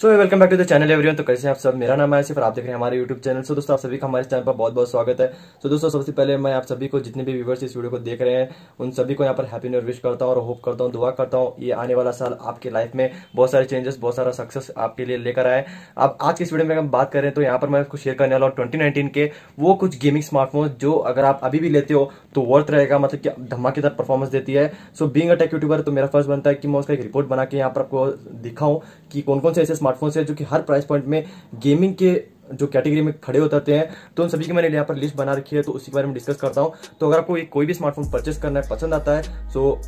So welcome back to the channel everyone. तो कैसे हैं आप सब, मेरा नाम है सिफर, आप देख रहे हैं हमारे YouTube चैनल। सो दोस्तों आप सभी का हमारे चैनल पर बहुत बहुत स्वागत है। सो दोस्तों सबसे पहले मैं आप सभी को, जितने भी व्यूवर्स इस वीडियो को देख रहे हैं, उन सभी को यहाँ पर हैप्पी न्यू ईयर विश करता हूँ और होप करता हूँ, दुआ करता हूँ ये आने वाला साल आपके लाइफ में बहुत सारे चेंजेस, बहुत सारा सक्सेस आपके लिए लेकर आए। अब आज की इस वीडियो में हम बात करें तो यहाँ पर मैं आपको शेयर करने वाला हूँ 2019 के वो कुछ गेमिंग स्मार्टफोन जो अगर आप अभी भी लेते हो तो वर्थ रहेगा, मतलब कि धमाकेदार परफॉर्मेंस देती है। So being a tech YouTuber तो मेरा फर्ज बनता है कि मैं उसका एक रिपोर्ट बना के यहाँ पर आपको दिखाऊँ कि कौन कौन से ऐसे स्मार्टफोन है जो कि हर प्राइस पॉइंट में गेमिंग के जो कैटेगरी में खड़े उतरते हैं, तो उन सभी की मैंने यहाँ पर लिस्ट बना रखी है, तो उसी के बारे में डिस्कस करता हूँ। तो अगर आपको कोई भी स्मार्टफोन परचेस करना है, पसंद आता है, तो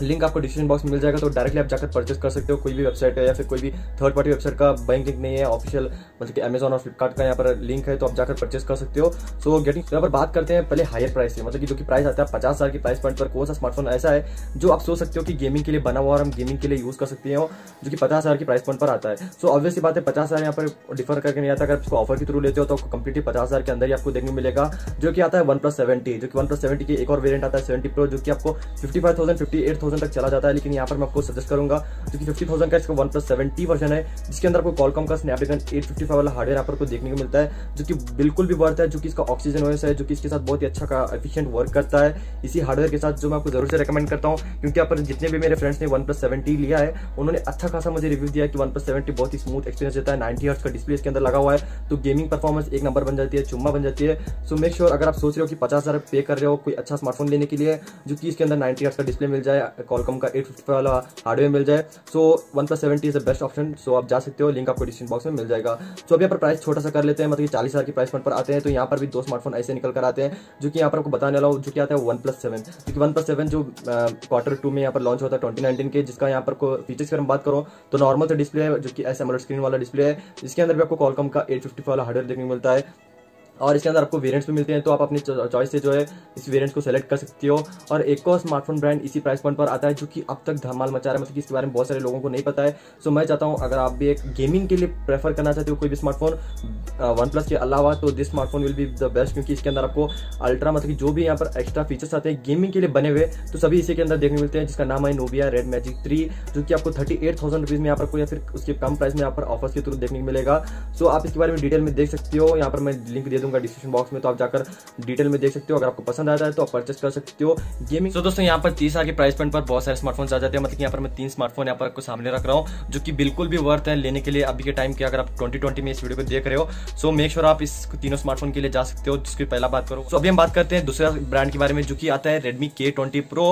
लिंक आपको डिस्क्रिप्शन बॉक्स में मिल जाएगा, तो डायरेक्टली आप जाकर परचेस कर सकते हो। कोई भी वेबसाइट है या फिर कोई भी थर्ड पार्टी वेबसाइट का बैंक लिंक नहीं है, ऑफिशियल मतलब कि अमेजॉन और फ्लिपकार्ट का यहाँ पर लिंक है, तो आप जाकर परचेस कर सकते हो। सो गेटिंग यहाँ पर बात करते हैं पहले हायर प्राइस से, मतलब कि जो कि प्राइस आता है 50,000 की प्राइस पॉइंट पर कौन सा स्मार्टफोन ऐसा है जो आप सोच सकते हो कि गेमिंग के लिए बना हुआ और हम गेमिंग के लिए यूज कर सकते हो, जो कि 50,000 की प्राइस पॉइंट पर आता है। सो ऑब्वियसली बात है 50,000 यहाँ पर डिफर करके नहीं आता, अगर उसको ऑफर के थ्रू लेते हो तो आपको कंप्लीटली 50,000 के अंदर ही आपको देखने मिलेगा, जो कि आता है OnePlus 7T, जो कि OnePlus 7 के एक और वेरियंट आता है 7T Pro, जो कि आपको 55,000 तक चला जाता है। लेकिन यहाँ पर मैं आपको सजेस्ट करूंगा जो कि 50,000 का इसका OnePlus 7T वर्जन है, जिसके अंदर आपको Qualcomm का Snapdragon 855 वाला हार्डवेयर आपको देखने को मिलता है, जो कि बिल्कुल भी वर्थ है, जो कि इसका ऑक्सीजन ओएस है, जो कि इसके साथ बहुत ही अच्छा एफिशिएंट वर्क करता है। इसी हार्डवेयर के साथ जो मैं आपको जरूर से रेकमेंड करता हूँ, क्योंकि यहाँ पर जितने भी मेरे फ्रेंड्स ने OnePlus 7T लिया है, उन्होंने अच्छा खासा मुझे रिव्यू दिया कि OnePlus 7T बहुत ही स्मूथ एक्सपीरियंस देता है। 90Hz का डिस्प्ले इसके अंदर लगा हुआ है, तो गेमिंग परफॉर्मेंस एक नंबर बन जाती है, चुम्मा बन जाती है। सो मेक श्योर अगर आप सोच रहे हो कि 50,000 पे कर रहे हो कोई अच्छा स्मार्टफोन लेने के लिए, जो कि इसके अंदर 90Hz का डिस्प्ले मिल जाए, Qualcomm का 855 वाला हार्डवेयर मिल जाए, so OnePlus 7T is the best option. So आप जा सकते हो, लिंक आपको डिस्क्रिप्शन बॉक्स में मिल जाएगा। सो अब यहाँ पर प्राइस छोटा सा कर लेते हैं, मतलब कि 40,000 की प्राइस पॉइंट पर आते हैं। तो यहाँ पर भी दो स्मार्टफोन ऐसे निकल कर आते हैं जो कि यहाँ पर आपको बताने वाला हूँ, जो कि आता है OnePlus 7, क्योंकि OnePlus 7 जो Q2 में यहाँ पर लॉन्च होता है 2019 के, जिसका यहाँ पर फीचर्स की हम बात करो तो नॉर्मल तो डिस्प्ले है, जो कि AMOLED स्क्रीन वाला डिस्प्ले है, जिसके अंदर भी आपको Qualcomm का 855 वाला हार्डवेयर देखने को मिलता है, और इसके अंदर आपको वेरिएंट्स भी मिलते हैं, तो आप अपनी चॉइस से जो है इस वेरिएंट को सेलेक्ट कर सकते हो। और एक और स्मार्टफोन ब्रांड इसी प्राइस पॉइंट पर आता है जो कि अब तक धमाल मचा रहा है, मतलब कि इसके बारे में बहुत सारे लोगों को नहीं पता है। सो मैं चाहता हूँ अगर आप भी एक गेमिंग के लिए प्रेफर करना चाहते हो कोई भी स्मार्टफोन OnePlus के अलावा, तो this smartphone will be the best, क्योंकि इसके अंदर आपको अल्ट्रा मतलब कि जो भी यहाँ पर एक्स्ट्रा फीचर्स आते हैं गेमिंग के लिए बने हुए, तो सभी इसी के अंदर देखने मिलते हैं, जिसका नाम है नोबिया रेड मैजिक 3, जो कि आपको 38,000 रुपीज़ में यहाँ पर कोई या फिर उसके कम प्राइस में यहाँ पर ऑफर्स के थ्रू देखने को मिलेगा। सो आप इसके बारे में डिटेल में देख सकते हो, यहाँ पर मैं लिंक दे दूँ डिस्क्रिप्शन बॉक्स में, तो आप जाकर डिटेल में देख सकते हो। अगर आपको पसंद आता है तो आप परचेस कर सकते हो गेमिंग। तो दोस्तों यहाँ पर 30,000 के प्राइस पॉइंट पर बहुत सारे स्मार्टफोन्स आ जाते हैं, मतलब यहाँ पर मैं 3 स्मार्टफोन यहाँ पर आपको सामने रख रहा हूँ जो कि बिल्कुल भी वर्थ है लेने के लिए अभी के टाइम के, अगर आप 2020 में इस वीडियो को देख रहे हो। सो मेक श्योर आप इस तीनों स्मार्टफोन के लिए जा सकते हो, जिसकी पहला बात करो। सो अभी हम बात करते हैं दूसरा ब्रांड के बारे में, जो कि आता है Redmi K20 Pro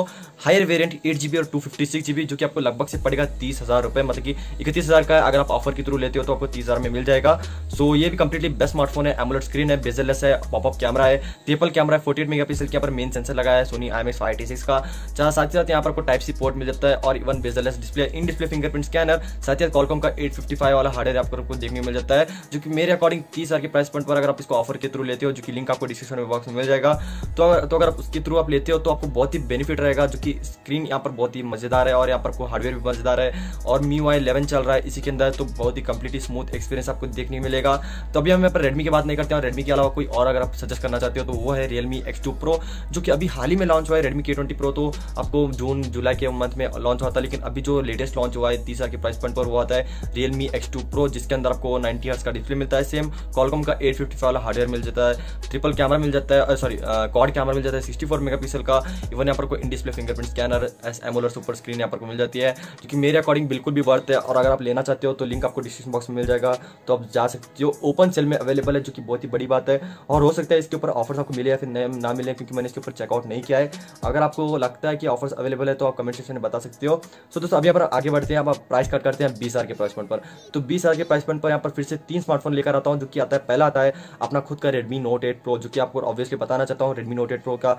higher variant 8GB और 256GB, जो कि आपको लगभग से पड़ेगा 30,000 रुपये, मतलब कि 31,000 का अगर आप ऑफर के थ्रू लेते हो तो आपको 30,000 में मिल जाएगा। सो ये भी कंप्लीटली बेस्ट स्मार्टफोन है, AMOLED स्क्रीन है, बेजललेस है, पॉपअप कैमरा है, ट्रिपल कैमरा है, 48 मेगापिक्सल के यहाँ पर मेन सेंसर लगा है सोनी IMX586 का, जहाँ साथ ही साथ यहाँ पर आपको टाइप सी पोर्ट मिल जाता है और even bezelless display, in display fingerprint scanner, साथ ही साथ Qualcomm का 855 वाला हार्डवेयर आपको देखने को मिल जाता है, जो कि मेरे अकॉर्डिंग 30,000 के प्राइस पॉइंट पर अगर आप इसको ऑफर के थ्रू लेते हो, जो कि लिंक आपको डिस्क्रिप्शन बॉक्स में मिल जाएगा। तो अगर आप उसके थ्रू आप लेते हो तो आपको बहुत ही बेनिफिट रहेगा, जो कि स्क्रीन यहाँ पर बहुत ही मजेदार है और यहाँ पर आपको हार्डवेयर भी मजेदार है और MIUI 11 चल रहा है इसी के अंदर, तो बहुत ही कंप्लीटली स्मूथ एक्सपीरियंस आपको देखने मिलेगा। तो अभी हम यहाँ पर रेडमी की बात नहीं करते हैं, रेडमी के अलावा कोई और अगर आप सजेस्ट करना चाहते हो तो वो है Realme X2 Pro, जो कि अभी हाल ही में लॉन्च हुआ है। Redmi K20 Pro तो आपको जून जुलाई के मंथ में लॉन्च हुआ था, लेकिन अभी जो लेटेस्ट लॉन्च हुआ है 30,000 के प्राइस पॉइंट पर वो आता है Realme X2 Pro, जिसके अंदर आपको 90Hz का डिस्प्ले मिलता है, सेम Qualcomm का 855 वाला हार्डवेयर मिल जाता है, ट्रिपल कैमरा मिल जाता है, सॉरी क्वाड कैमरा मिल जाता है 64 मेगापिक्सल का, इवन यहाँ पर कोई in display fingerprint scanner, AMOLED super screen यहाँ पर मिल जाती है, जो कि मेरे अकॉर्डिंग बिल्कुल भी वर्थ है। और अगर आप लेना चाहते हो तो लिंक आपको डिस्क्रिप्शन बॉक्स में मिल जाएगा, तो आप जा सकते हो, ओपन सेल में अवेलेबल है, जो कि बहुत ही बड़ी बात है। और हो सकता है इसके ऊपर ऑफर्स आपको मिले या फिर ना मिले, क्योंकि मैंने इसके ऊपर चेकआउट नहीं किया है। अगर आपको लगता है कि ऑफर्स अवेलेबल है तो आप कमेंट सेक्शन में बता सकते हो। सो दोस्तों अभी यहाँ पर आगे बढ़ते हैं, आप प्राइस कट करते हैं 20,000 के प्राइस पॉइंट पर। तो 20,000 के प्राइस पॉइंट पर यहाँ पर फिर से 3 स्मार्टफोन लेकर आता हूँ, जो कि आता है पहला आता है अपना खुद का Redmi Note 8 Pro, जो कि आपको ऑब्वियसली बताना चाहता हूँ Redmi Note 8 Pro का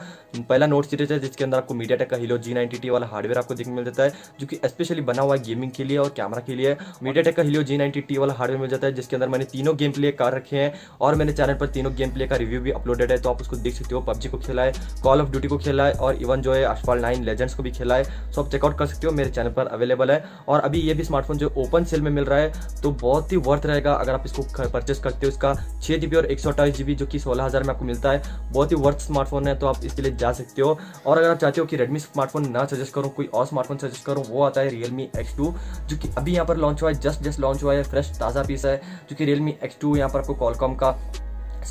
पहला नोट सीरीज है, जिसके अंदर आपको MediaTek का Helio G90T वाला हार्डवेयर आपको देखने मिल जाता है, जो कि स्पेशली बना हुआ है गेमिंग के लिए और कैमरा के लिए। MediaTek का Helio G90T वाला हार्डवेयर मिल जाता है, जिसके अंदर मैंने तीनों गेम प्ले कर रखे हैं और मैंने चैनल पर पर तीनों गेम प्ले का रिव्यू भी अपलोडेड है, तो आप उसको देख सकते हो। PUBG को खेला है, कॉल ऑफ ड्यूटी को खेला है और इवन जो है अस्फाल्ट 9 लेजेंड्स को भी खेला है। सो आप चेकआउट कर सकते हो, मेरे चैनल पर अवेलेबल है। और अभी ये भी स्मार्टफोन जो ओपन सेल में मिल रहा है, तो बहुत ही वर्थ रहेगा अगर आप इसको परचेस करते हो। इसका 6GB और 128GB जो कि 16,000 में आपको मिलता है, बहुत ही वर्थ स्मार्टफोन है, तो आप इसके लिए जा सकते हो। और अगर आप चाहते हो कि रेडमी स्मार्टफोन ना सजेस्ट करूँ, कोई और स्मार्टफोन सजेस्ट करूँ, वो आता है Realme X2 जो कि अभी यहाँ पर लॉन्च हुआ है, जस्ट लॉन्च हुआ है, फ्रेश ताज़ा पीस है। जो कि Realme X2 यहाँ पर आपको Qualcomm का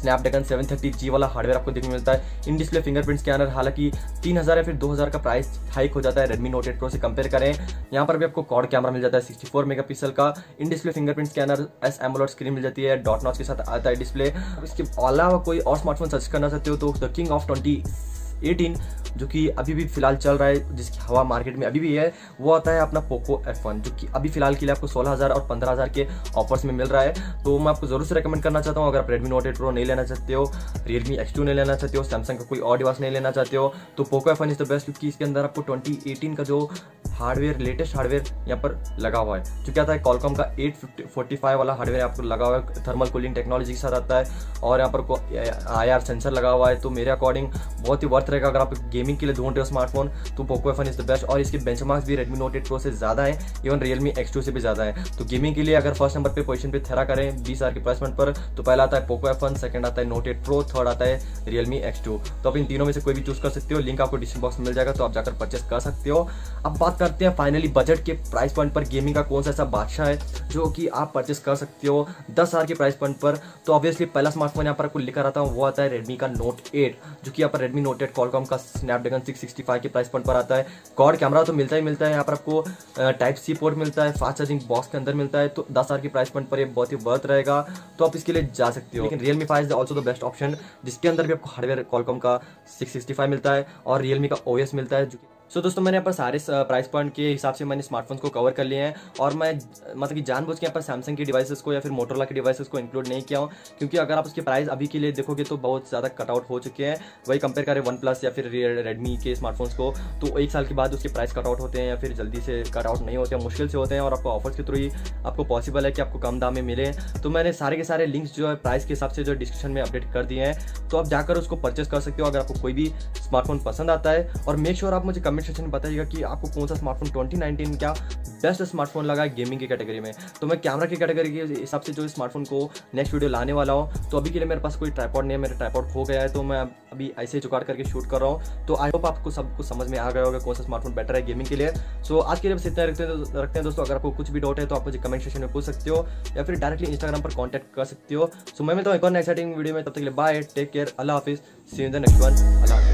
स्नैपड्रैगन 730G वाला हार्डवेयर आपको देखने को मिलता है। इन डिस्प्ले फिंगरप्रिंट स्कैनर, हालांकि 3,000 या फिर 2,000 का प्राइस हाइक हो जाता है Redmi Note 8 Pro से कंपेयर करें। यहाँ पर भी आपको क्वाड कैमरा मिल जाता है 64 मेगापिक्सल का, in display fingerprint scanner, S AMOLED screen मिल जाती है, डॉट नॉच के साथ आता है डिस्प्ले। इसके अलावा कोई और स्मार्टफोन सर्च करना चाहते हो तो द किंग ऑफ 2018 जो कि अभी भी फिलहाल चल रहा है, जिसकी हवा मार्केट में अभी भी है, वो आता है अपना पोको F1 जो कि अभी फिलहाल के लिए आपको 16,000 और 15,000 के ऑफर्स में मिल रहा है। तो मैं आपको जरूर से रेकमेंड करना चाहता हूँ। अगर आप Redmi Note 8 Pro नहीं लेना चाहते हो, Realme X2 नहीं लेना चाहते हो, Samsung का कोई और डिवाइस नहीं लेना चाहते हो, तो Poco F1 is the best, क्योंकि इसके अंदर आपको 2018 का जो हार्डवेयर, लेटेस्ट हार्डवेयर यहाँ पर लगा हुआ है। जो क्या आता है Qualcomm का 845 वाला हार्डवेयर आपको लगा हुआ है, थर्मल कूलिंग टेक्नोलॉजी के साथ आता है और यहाँ पर IR सेंसर लगा हुआ है। तो मेरे अकॉर्डिंग बहुत ही वर्थ रहेगा अगर आप गेमिंग के लिए ढूंढ रहे हो स्मार्टफोन, तो Poco F1 is the best. और इसके बेंचमार्क्स भी Redmi Note 8 Pro से ज़्यादा है, इवन Realme X2 से भी ज़्यादा है। तो गेमिंग के लिए अगर फर्स्ट नंबर पे पोजीशन पे थेरा करें 20,000 के प्राइस पॉइंट पर, तो पहला आता है पोको F1, सेकंड आता है Note 8 Pro, थर्ड आता है Realme X2। तो आप इन तीनों में से कोई भी चूज कर सकते हो, लिंक आपको डिस्क्रिप्शन बॉक्स में मिल जाएगा, तो आप जाकर परचेस कर सकते हो। अब बात करते हैं फाइनली बजट के प्राइस पॉइंट पर गेमिंग का कौन सा ऐसा बादशाह है जो कि आप परचेस कर सकते हो 10,000 के प्राइस पॉइंट पर। तो ऑब्वियसली पहला स्मार्टफोन यहाँ पर आपको लेकर आता हूँ, वो आता है Redmi का Note 8 जो कि यहाँ पर Redmi Note 8 Qualcomm का स्नैपड्रैगन 665 के प्राइस पॉइंट पर आता है। क्वाड कैमरा तो मिलता ही मिलता है, यहाँ पर आपको टाइप सी पोर्ट मिलता है, फास्ट चार्जिंग बॉक्स के अंदर मिलता है। तो 10,000 के प्राइस पॉइंट पर ये बहुत ही वर्थ रहेगा, तो आप इसके लिए जा सकते हो। लेकिन Realme 5 is also the best option, जिसके अंदर भी आपको हार्डवेयर Qualcomm का 665 मिलता है और रियलमी का OS मिलता है। सो दोस्तों मैंने यहाँ पर सारे प्राइस पॉइंट के हिसाब से मैंने स्मार्टफोन्स को कवर कर लिए हैं, और मैं मतलब कि जानबूझ के यहाँ पर सैमसंग की डिवाइसेस को या फिर मोटोरोला के डिवाइसेस को इंक्लूड नहीं किया हूँ, क्योंकि अगर आप उसके प्राइस अभी के लिए देखोगे तो बहुत ज़्यादा कटआउट हो चुके हैं। वही कंपेयर करें OnePlus या फिर रेडमी के स्मार्टफोन्स को, तो एक साल के बाद उसके प्राइस कटआउट होते हैं या फिर जल्दी से कटआउट नहीं होते हैं, मुश्किल से होते हैं, और आपको ऑफर्स के थ्रू ही आपको पॉसिबल है कि आपको कम दाम में मिले। तो मैंने सारे के सारे लिंक्स जो है प्राइस के हिसाब से जो डिस्क्रिप्शन में अपडेट कर दिए हैं, तो आप जाकर उसको परचेस कर सकते हो अगर आपको कोई भी स्मार्टफोन पसंद आता है। और मेक श्योर आप मुझे कमेंट सेक्शन में बताइएगा कि आपको कौन सा स्मार्टफोन 2019 का बेस्ट स्मार्टफोन लगा गेमिंग की कैटेगरी में। तो मैं कैमरा की कैटेगरी के हिसाब से जो स्मार्टफोन को नेक्स्ट वीडियो लाने वाला हूँ, तो अभी के लिए मेरे पास कोई ट्राइपॉड नहीं है, मेरा ट्राइपॉड खो गया है, तो मैं अभी ऐसे ही जुगाड़ करके शूट कर रहा हूँ। तो आई होप आपको सब कुछ समझ में आ गया होगा कौन सा स्मार्टफोन बेटर है गेमिंग के लिए। सो आज के लिए बस इतना रखते हैं दोस्तों। अगर आपको कुछ भी डाउट है तो आप मुझे कमेंट सेक्शन में पूछ सकते हो या फिर डायरेक्टली इंस्टाग्राम पर कॉन्टैक्ट कर सकते हो। सो मैं मिलता हूं एक और एक्साइटिंग वीडियो में, तब तक के लिए बाय, टेक केयर, अल्लाह हाफिज़, see you in the next one.